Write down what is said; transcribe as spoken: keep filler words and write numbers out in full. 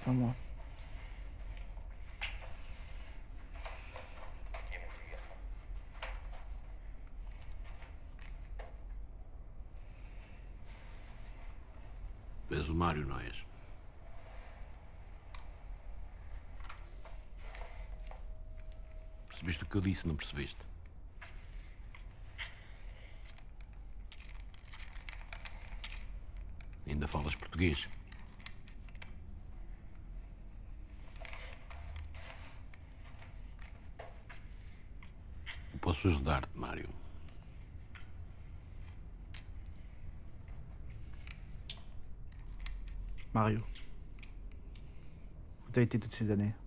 isso, amor. Vês o Mário, não és? Percebeste o que eu disse, não percebeste? Ainda falas português? Eu posso ajudar-te, Mário. Mário, vous avez été toutes ces années.